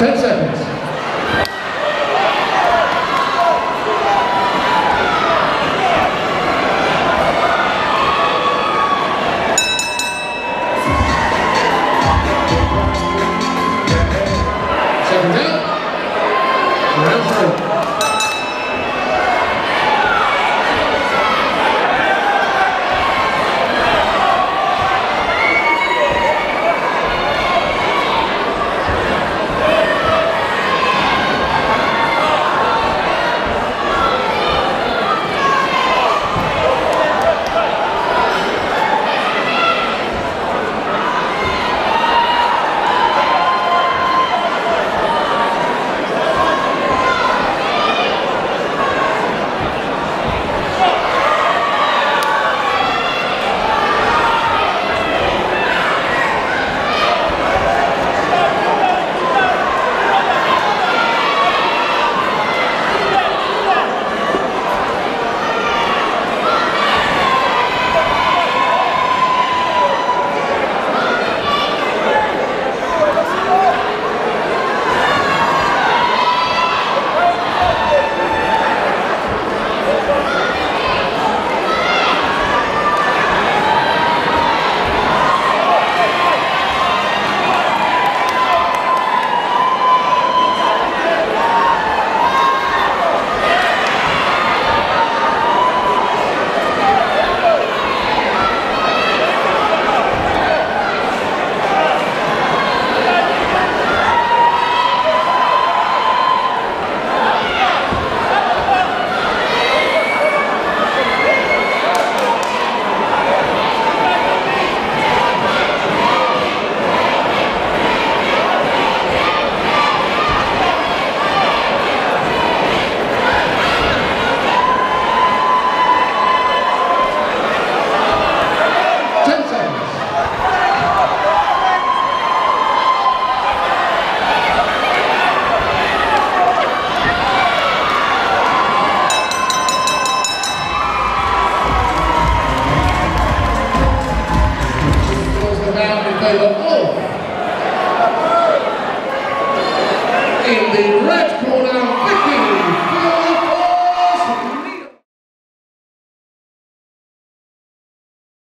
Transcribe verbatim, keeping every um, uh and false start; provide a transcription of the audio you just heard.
Ten seconds. They love all